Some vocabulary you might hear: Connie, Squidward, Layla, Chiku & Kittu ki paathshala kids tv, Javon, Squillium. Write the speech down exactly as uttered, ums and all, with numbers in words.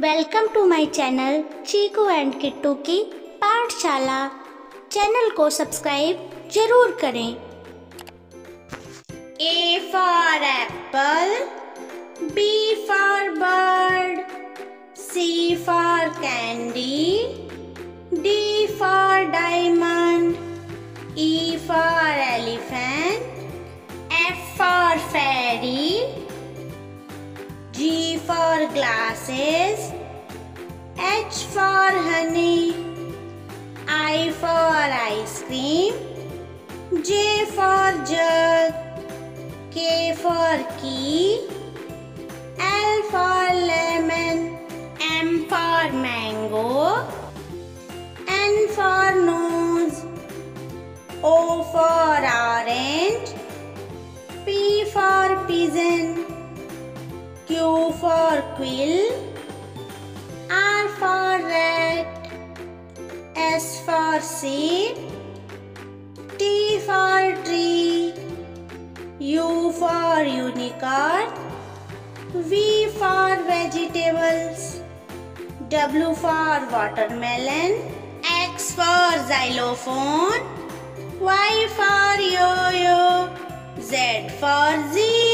Welcome to my channel Chiku and Kittu की पाठशाला। Channel को सब्सक्राइब जरूर करें। A for apple, B for bird, C for candy, D for diamond, E for elephant, F for fairy, G for glasses, H for honey, I for ice cream, J for jug, K for key, L for lemon, M for mango, N for nose, O for orange, P for pigeon, Q for quill, R for rat, S for seed, T for tree, U for unicorn, V for vegetables, W for watermelon, X for xylophone, Y for yo-yo, Z for Z.